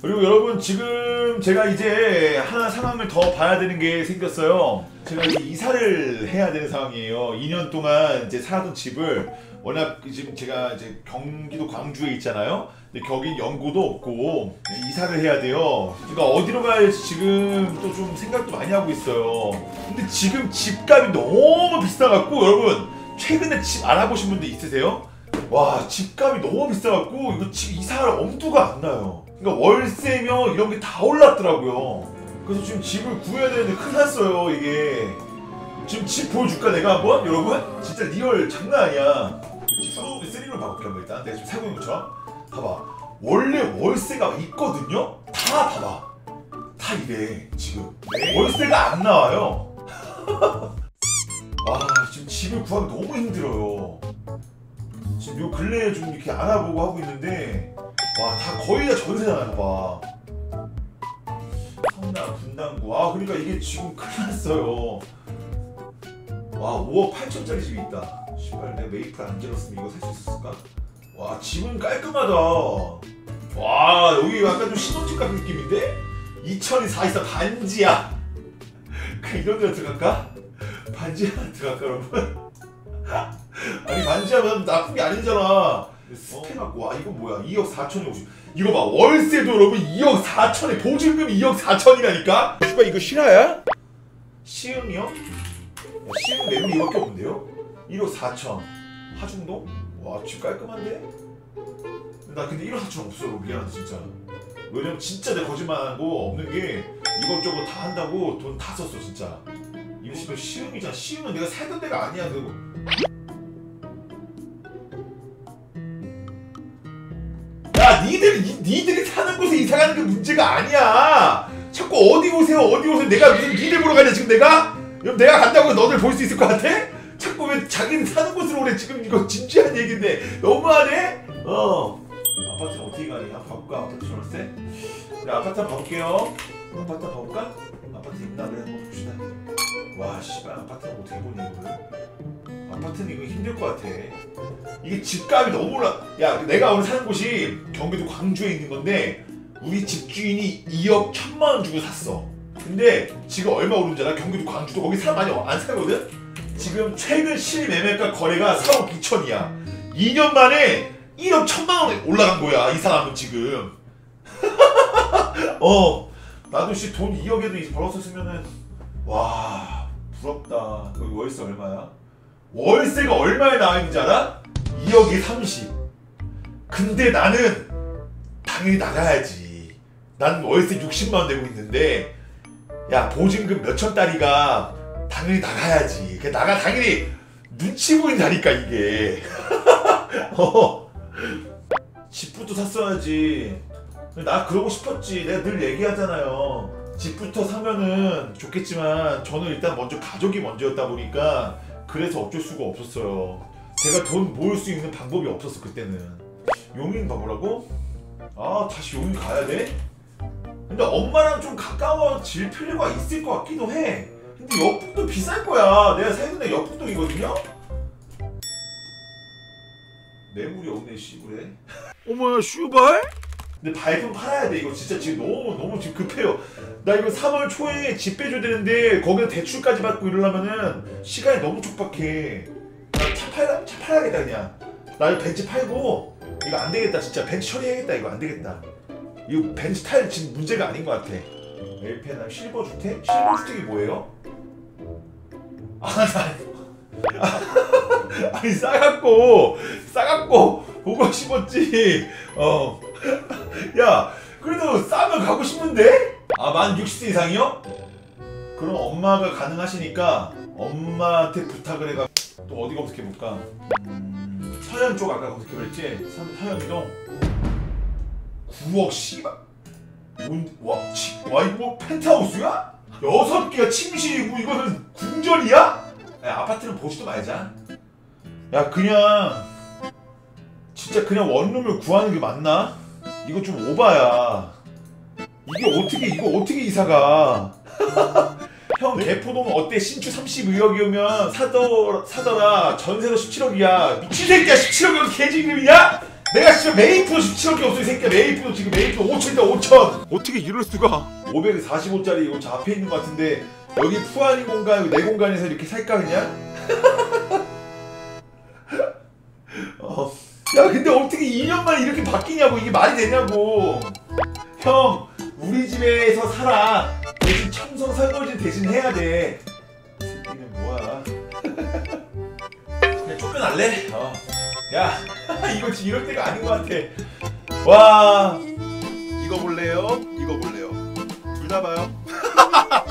그리고 여러분 지금 제가 이제 하나 상황을 더 봐야 되는 게 생겼어요. 제가 이제 이사를 해야 되는 상황이에요. 2년 동안 이제 살았던 집을 워낙 지금 제가 이제 경기도 광주에 있잖아요. 근데 거긴 연고도 없고 이사를 해야 돼요. 그러니까 어디로 갈지 지금 또 좀 생각도 많이 하고 있어요. 근데 지금 집값이 너무 비싸갖고 여러분 최근에 집 알아보신 분들 있으세요? 와 집값이 너무 비싸갖고 이거 집 이사할 엄두가 안 나요. 그러니까 월세며 이런 게 다 올랐더라고요. 그래서 지금 집을 구해야 되는데 큰일 났어요 이게. 지금 집 보여줄까 내가 한번? 여러분? 진짜 리얼 장난 아니야. 집 3로 바꿀게 한번. 일단 내가 지금 살고 있는 것처럼 봐봐. 원래 월세가 있거든요? 다 봐봐 다 이래 지금. 월세가 안 나와요. 아 지금 집을 구하기 너무 힘들어요. 지금 요 근래에 좀 이렇게 알아보고 하고 있는데 와 다 거의 다 전세잖아요. 봐 성남 분당구. 아 그러니까 이게 지금 큰일 났어요. 와 5억 8천짜리 집이 있다. 씨발 내가 메이플 안 질렀으면 이거 살 수 있었을까? 와 집은 깔끔하다. 와 여기 약간 좀 신혼집 같은 느낌인데? 2천이 424 반지야. 그냥 이런 데로 들어갈까? 반지 하나 들어갈까 여러분? 아니 반지 하면 나쁜 게 아니잖아. 스펙하고 와 이거 뭐야 2억 4천이 50. 이거 봐 월세도 여러분 2억 4천에 보증금이 2억 4천이라니까? 씨발 이거 실화야? 시음이요? 시음 내부 이밖에 없는데요? 1억 4천 하중동? 와 집 깔끔한데? 나 근데 1억 4천 없어 미안한데 진짜. 왜냐면 진짜 내 거짓말하고 없는 게 이것저것 다 한다고 돈 다 썼어 진짜. 이거 지금 시음이잖아. 시음은 내가 살던 데가 아니야. 그거 야 니들이 사는 곳에 이사가는 게 문제가 아니야. 자꾸 어디 오세요 어디 오세요. 내가 무슨 니들 보러 가냐 지금 내가? 그럼 내가 간다고 너들 볼 수 있을 것 같아? 자꾸 왜 자기는 사는 곳으로 오래. 지금 이거 진지한 얘기인데 너무하네? 아파트는 어떻게 가니? 한번 봐볼까? 아파트 전월세? 그래 아파트 한번 봐볼게요. 아파트 한번 봐볼까? 아파트 있나? 그래 한번 봅시다. 와 씨발 아파트는 어떻게 보냐 이거를. 아파트는 이거 힘들 것 같아. 이게 집값이 너무 올라. 야 내가 오늘 사는 곳이 경기도 광주에 있는 건데 우리 집주인이 2억 1000만원 주고 샀어. 근데 지금 얼마 오른지 알아? 경기도 광주도 거기 사람 많이 안 살거든? 지금 최근 실매매가 거래가 4억 2천이야 2년 만에 1억 1000만원에 올라간 거야 이 사람은 지금. 나도 씨 돈 2억에도 벌었었으면은 와 부럽다. 여기 월세 얼마야? 월세가 얼마에 나와있는지 알아? 2억에 30. 근데 나는 당연히 나가야지. 난 월세 60만원 내고 있는데 야 보증금 몇천 달이가 당연히 나가야지. 그 나가 당연히 눈치 보인다니까 이게. 집부터 샀어야지. 나 그러고 싶었지. 내가 늘 얘기하잖아요. 집부터 사면은 좋겠지만 저는 일단 먼저 가족이 먼저였다 보니까 그래서 어쩔 수가 없었어요. 제가 돈 모을 수 있는 방법이 없었어 그때는. 용인 가보라고? 아 다시 용인 가야 돼? 근데 엄마랑 좀 가까워질 필요가 있을 것 같기도 해. 근데 역북도 비쌀 거야. 내가 살던 데 역북동이거든요? 매물이 없네 씨부레. 어머야 슈발? 근데 발품 팔아야 돼. 이거 진짜 지금 너무 지금 급해요. 나 이거 3월 초에 집 빼줘야 되는데 거기서 대출까지 받고 이러려면은 시간이 너무 촉박해. 나 차 팔아야겠다 그냥. 나 이거 벤츠 팔고 이거 안 되겠다 진짜. 벤츠 처리해야겠다 이거 안 되겠다. 이거 벤츠 타일 지금 문제가 아닌 것 같아. 엘펜 실버 주택? 실버 주택이 뭐예요? 아니 싸갖고 보고 싶었지. 야 그래도 싸면 가고 싶은데? 아 만 60세 이상이요? 그럼 엄마가 가능하시니까 엄마한테 부탁을 해가. 또 어디 검색해볼까? 서현 쪽 아까 검색해볼지. 서현동 9억 씨발. 와 이거 뭐 펜트하우스야? 6개가 침실이고 이거는 궁전이야? 야 아파트는 보지도 말자. 야 그냥 진짜 그냥 원룸을 구하는 게 맞나? 이거 좀 오바야. 이거 어떻게 이사가. 형 개포동 어때? 신축 32억이면 사더라 전세도 17억이야 미친 새끼야. 17억이면 개지금이냐? 내가 지금 메이플 17억이 없어 이 새끼야. 메이플 지금 메이플 5,000인데 5,000. 어떻게 이럴 수가. 545짜리 이거 저 앞에 있는 것 같은데 여기 푸아니 공간 내 공간에서 이렇게 살까 그냥? 야 근데 어떻게 2년 만에 이렇게 바뀌냐고. 이게 말이 되냐고. 형 우리 집에서 살아. 대신 청소 설거지 대신 해야 돼. 새끼는 뭐야. 그냥 쫓겨날래? 야 이거 지금 이럴 때가 아닌 것 같아. 와 이거 볼래요? 이거 볼래요? 둘 다 봐요.